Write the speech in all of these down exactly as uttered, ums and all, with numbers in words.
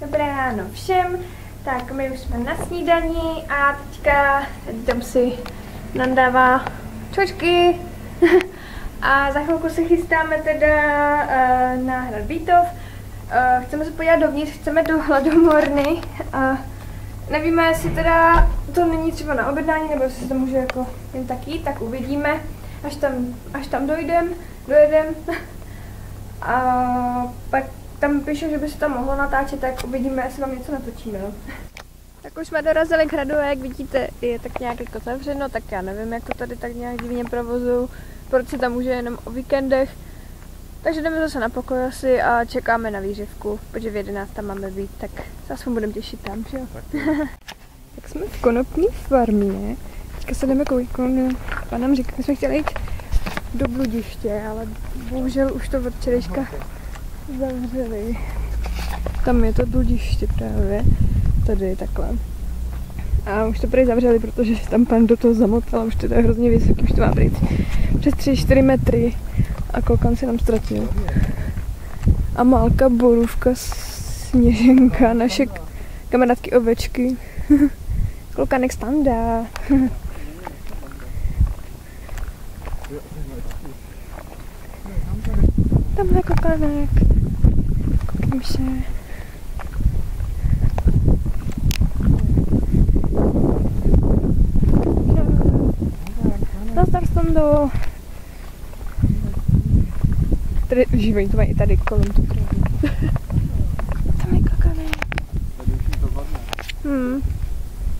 Dobré ráno všem, tak my už jsme na snídani a teďka tam si nadává čočky a za chvilku se chystáme teda uh, na hrad Bítov. Uh, chceme se podívat dovnitř, chceme do hladomorny a uh, nevíme, jestli teda to není třeba na objednání, nebo jestli se to může jako jen tak jít, tak uvidíme, až tam, až tam dojdem, dojedem. A pak tam píše, že by se tam mohlo natáčet, tak uvidíme, jestli vám něco natočíme. No. Tak už jsme dorazili k hradu, jak vidíte, je tak nějak jako zavřeno, tak já nevím, jak to tady tak nějak divně provozují, proč se tam může jenom o víkendech. Takže jdeme zase na pokoj asi a čekáme na výřivku, protože v jedenáct tam máme být, tak se aspoň budeme těšit tam, že jo? Tak, tak jsme v konopní farmě, teďka se jdeme koukat, pan nám říká, my jsme chtěli jít do bludiště, ale bohužel už to od včerejška zavřeli. Tam je to bludiště právě, tady takhle. A už to prý zavřeli, protože se tam pan do toho zamotal, už to je hrozně vysoký, už to má prý přes tři čtyři metry. A koukám se nám ztratil. A Málka, Borůvka, Sněženka, naše kamarádky ovečky. Klukanek Standa. Tamhle kokanek. Koukám se. Nazdar Stando. Tady živení to mají i tady kolem tu krávu. Tam je kakany. Tady už je to vadné. Hmm.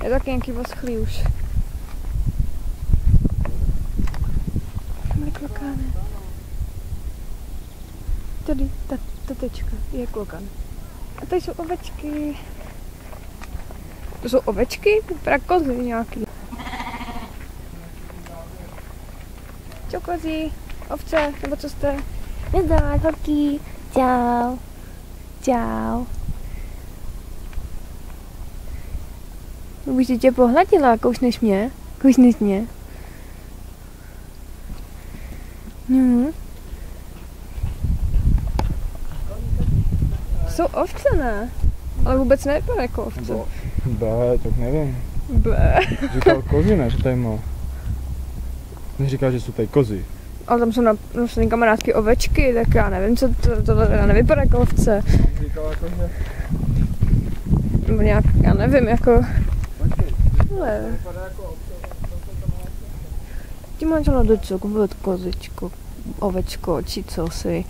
Je taky nějaký voschlý už. Tam je klokany. Tady ta, ta tečka je klokan. A tady jsou ovečky. To jsou ovečky? Prakozy nějaký. Čo kozy? Ovce? Nebo co jste? Nazdar, holky, čau, čau. Už tě pohladila, kousneš mě, kousneš mě. Mhm. Jsou ovce, ne? Ale vůbec nevypadá jako ovce. Bé, tak nevím. Bé. Říkal kozy, ne, že tady má. Neříkal, že jsou tady kozy. Ale tam jsou na, na kamarádky ovečky, tak já nevím, co to, to, to nevypadá jako ovce. Říkala kože? Nebo nějak, já nevím, jako... Ale... Ty máš hladočku, bylo to kozičko, ovečko, či co si.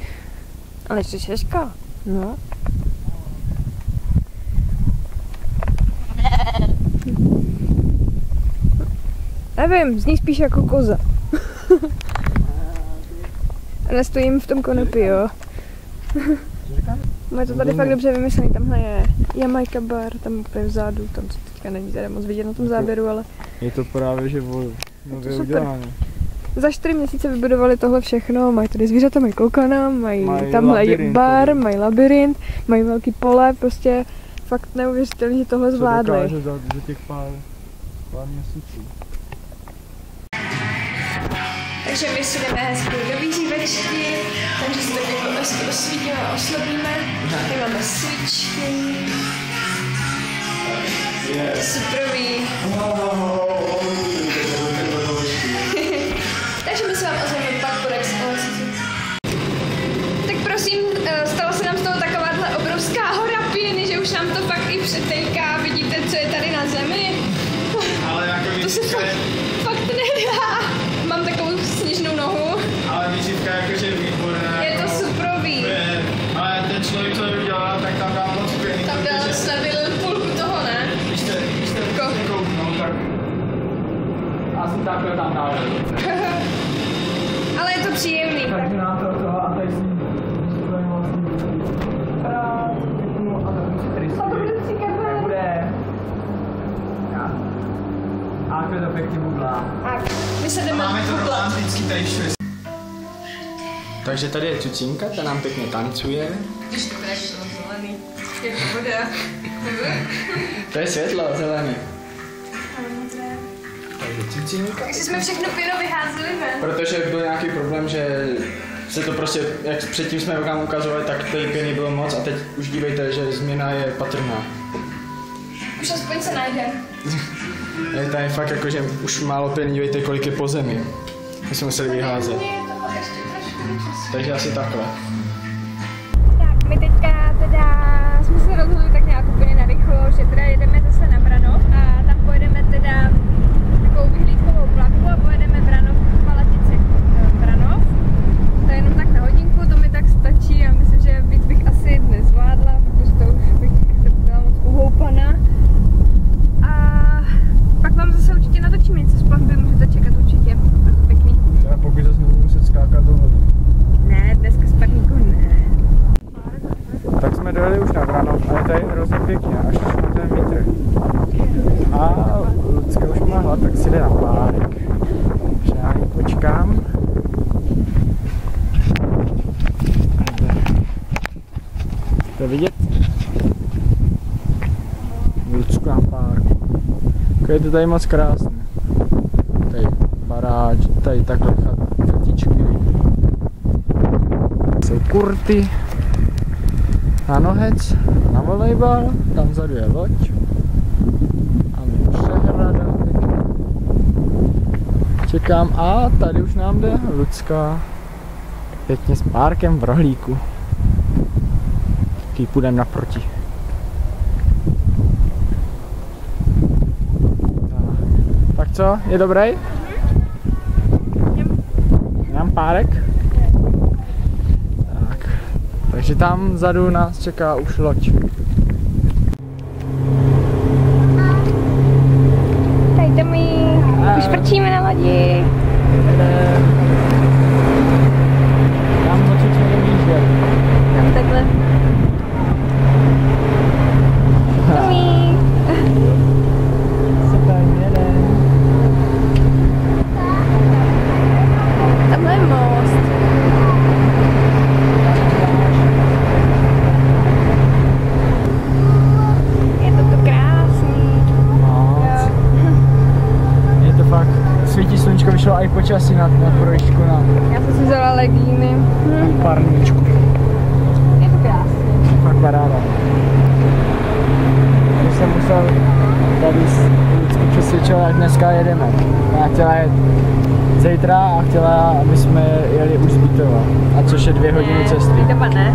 Ale ještě šeška, no. Nevím, zní spíš jako koza. Ale stojím v tom konopí, jo. Má to tady fakt dobře vymyslený, tamhle je Jamaica bar, tam úplně vzadu, tam se teďka není tady moc vidět na tom záběru, ale... Je to právě, že bylo nově uděláno. Za čtyři měsíce vybudovali tohle všechno, mají tady zvířata, mají klokana, mají, mají tamhle je bar, tady. Mají labirint, mají velký pole, prostě fakt neuvěřitelný, že tohle zvládli. Co dokáže za, za těch pár, pár měsíců. Takže my si jdeme hezky do výřivečky, takže se taky osvítíme a oslobíme. Tady máme svíčky. To jsou první. Takže my se vám ozveme pak podek z Olecitu. Tak prosím, stala se nám z toho takováhle obrovská hora pěny, že už nám to pak i přetejká. Vidíte, co je tady na zemi? Ale jako to se fakt, fakt nedá. Mám takovou sněžnou nohu. Ale výživka jakože výborná. Je to suprový. Ale ten člověk, co to udělal, tak tam dá moc pěný. Tam dal stabil půlku toho, ne? Když jste kouknul, tak asi takhle tam dál. Ale je to příjemný. Takže nám to toho a tady si a to bude cíkat bude. A to je do pěkný bubla. My se jdeme máme to romantický tady šest. Takže tady je Čučinka, ta nám pěkně tancuje. Když to bude světlo zelený. Je to voda. To je světlo zelený. Takže Čučinka. Takže jsme všechno pěno vyházeli ven. Protože byl nějaký problém, že se to prostě, jak předtím jsme vám ukazovali, tak té pěny bylo moc a teď už dívejte, že změna je patrná. Už aspoň se najde. Je tady fakt jako, že už málo pěny, dívejte, kolik je po zemi. My jsme museli vyházet. Takže asi takhle. Tak, my teďka teda jsme se rozhodli tak nějak úplně narychlo, že teda jedeme zase na Brno a tam pojedeme teda takovou vyhlídkovou plavbu a pojedeme Brno v Palatici Brno. To je jenom tak na hodinku, to mi tak stačí a myslím, že víc bych asi nezvládla, protože to už bych se byla moc uhoupaná. A pak vám zase určitě natočím něco z plavby, můžete čekat určitě. Pěkný. Já pokud zase nebudu muset skákat do vody. Ne, dneska z parníku ne. Tak jsme dojeli už na Brno, ale tady je hrozně pěkně, až na ten vítr. A Lucka už má hlad, tak si jde na párek. Takže já ji počkám. To vidět? Lucku na párku. Je to tady moc krásné. Tady baráč, tady takhle chatičky. Jsou kurty. Na nohec, na volejbal, tam vzadu je loď a my přehrada. Čekám a tady už nám jde Lucka pěkně s párkem v rohlíku. Taky půjdeme naproti. Tak. Tak co, je dobrý? Mám párek? Takže tam vzadu nás čeká už loď. Tady to my už prčíme na lodi. Tam moc už nevíš, že? Tam takhle. Tomí. Tamhle je most. Vyšlo i počasí na, na projížďku na... Já jsem si vzala legíny. Hmm. Parníčku. Je to krásné. Fakt paráda. Když jsem musel tady vždycky přesvědčil, jak dneska jedeme. Já chtěla jet zítra a chtěla, aby jsme jeli už z Bítova. A což je dvě hodiny cesty. Bítova ne.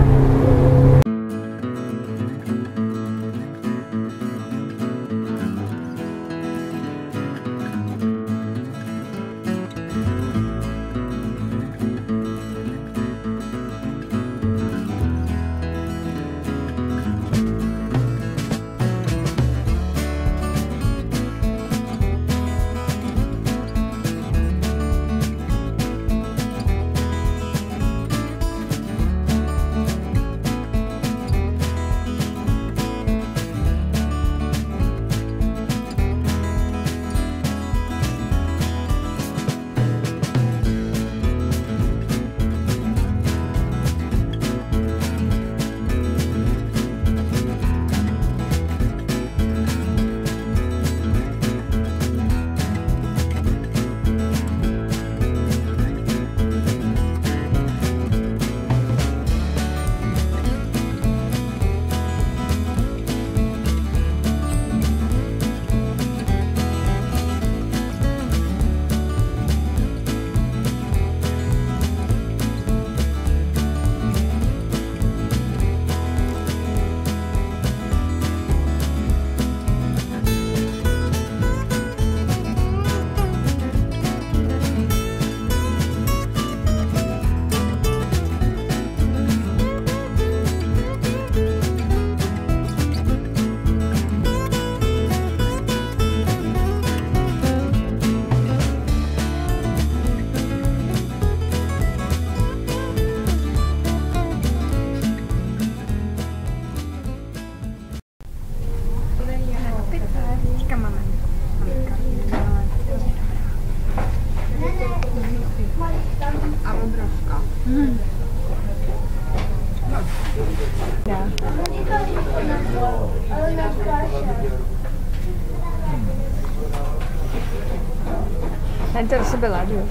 To byla, jo.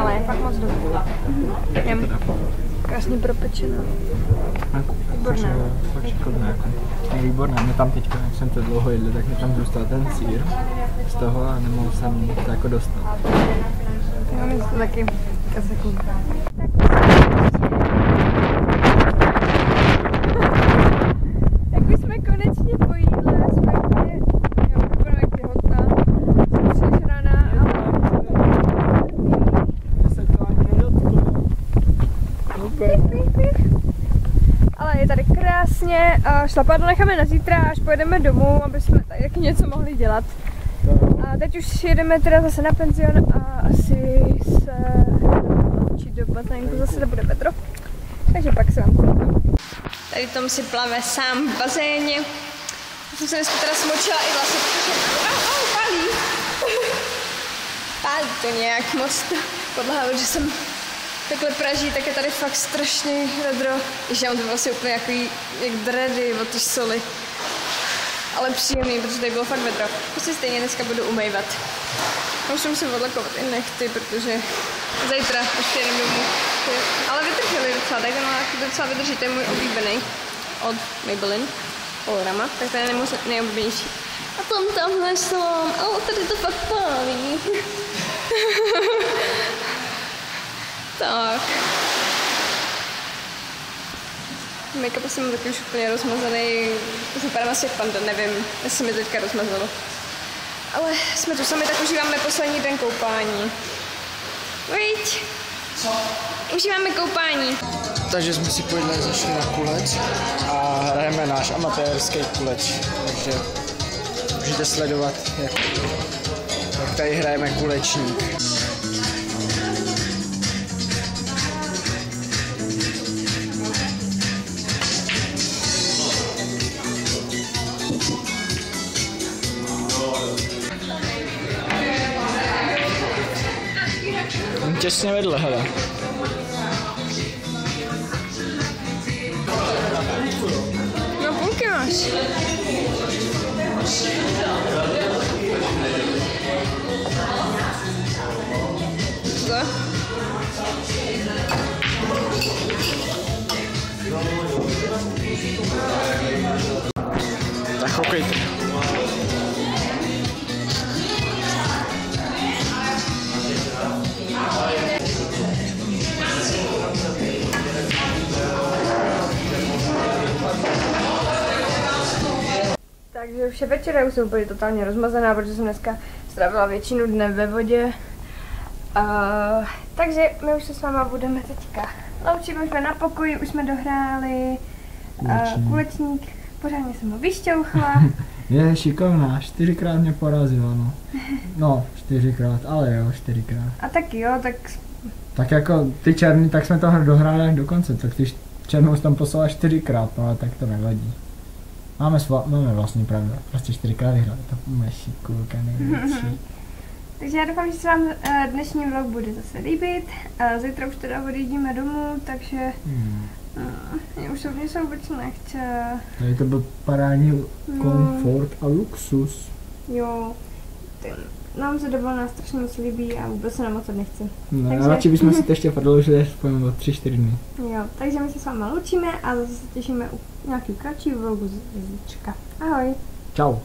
ale je fakt moc dobrý. Jem. Krásně propečená. Výborná. Je výborná. Mě tam teďka, jak jsem to dlouho jedl, tak mě tam zůstal ten sýr z toho a nemohl jsem to jako dostat. Já mám to taky kaseku. Šlapadlo necháme na zítra, až pojedeme domů, aby jsme taky něco mohli dělat. A teď už jedeme teda zase na penzion a asi se učit do bazénku, zase to bude vedro. Takže pak se vám povím. Tady Tom si plave sám v bazéně. Já jsem se dneska teda smočila i vlastně, protože au, au, pálí. Pálí to nějak moc. Podlehává, že jsem takhle praží, tak je tady fakt strašně vedro. Ještě mám to vlastně úplně jaký, jak dredy od té soli. Ale příjemný, protože tady bylo fakt vedro. Prostě stejně dneska budu umývat. Už musím odlakovat i nechty, protože zítra ještě jedem domů. Ale vydrželi docela, tady ten docela vydrží, to je můj oblíbený od Maybelline. Olorama, tak tady je nejoblíbenější. A tam tamhle jsem, ale tady to fakt pálí. Tak. Make-up jsem taky už úplně rozmazaný. Už vypadám asi panda, nevím, jestli mi teďka rozmazalo. Ale jsme tu sami, tak užíváme poslední den koupání. Víď? Co? Užíváme koupání. Takže jsme si pojedli zašli na kuleč a hrajeme náš amatérský kuleč. Takže můžete sledovat, jak, jak tady hrajeme kulečník. Těsně vedle, hele. No půlky máš. Co? Tak koukejte. Takže vše večera už jsem úplně totálně rozmazaná, protože jsem dneska strávila většinu dne ve vodě. Uh, takže my už se s váma budeme teďka loučit, už jsme na pokoji, už jsme dohráli uh, kulečník. Pořádně jsem ho vyšťouchla. Je šikovná, čtyřikrát mě porazila, no. No, čtyřikrát, ale jo, čtyřikrát. A tak jo, tak... Tak jako ty černý, tak jsme to dohráli do konce, tak ty černou jsi tam poslala čtyřikrát, no ale tak to nevadí. Máme, máme vlastní pravdu, prostě čtyřikrát vyhrali, to je šikulka největší. Takže já doufám, že se vám dnešní vlog bude zase líbit. Zítra už teda odjíždíme domů, takže hmm. uh, už mě se vůbec nechce. Tady to byl parádní komfort no. A luxus. Jo, ten, nám se dovolená strašně moc líbí a vůbec se nám moc nechce. No, takže... radši bychom si to ještě prodloužili aspoň o tři čtyři dny. Jo, takže my se s vámi loučíme a zase se těšíme u nějaký kratší vlogu z zítřka. Ahoj. Čau.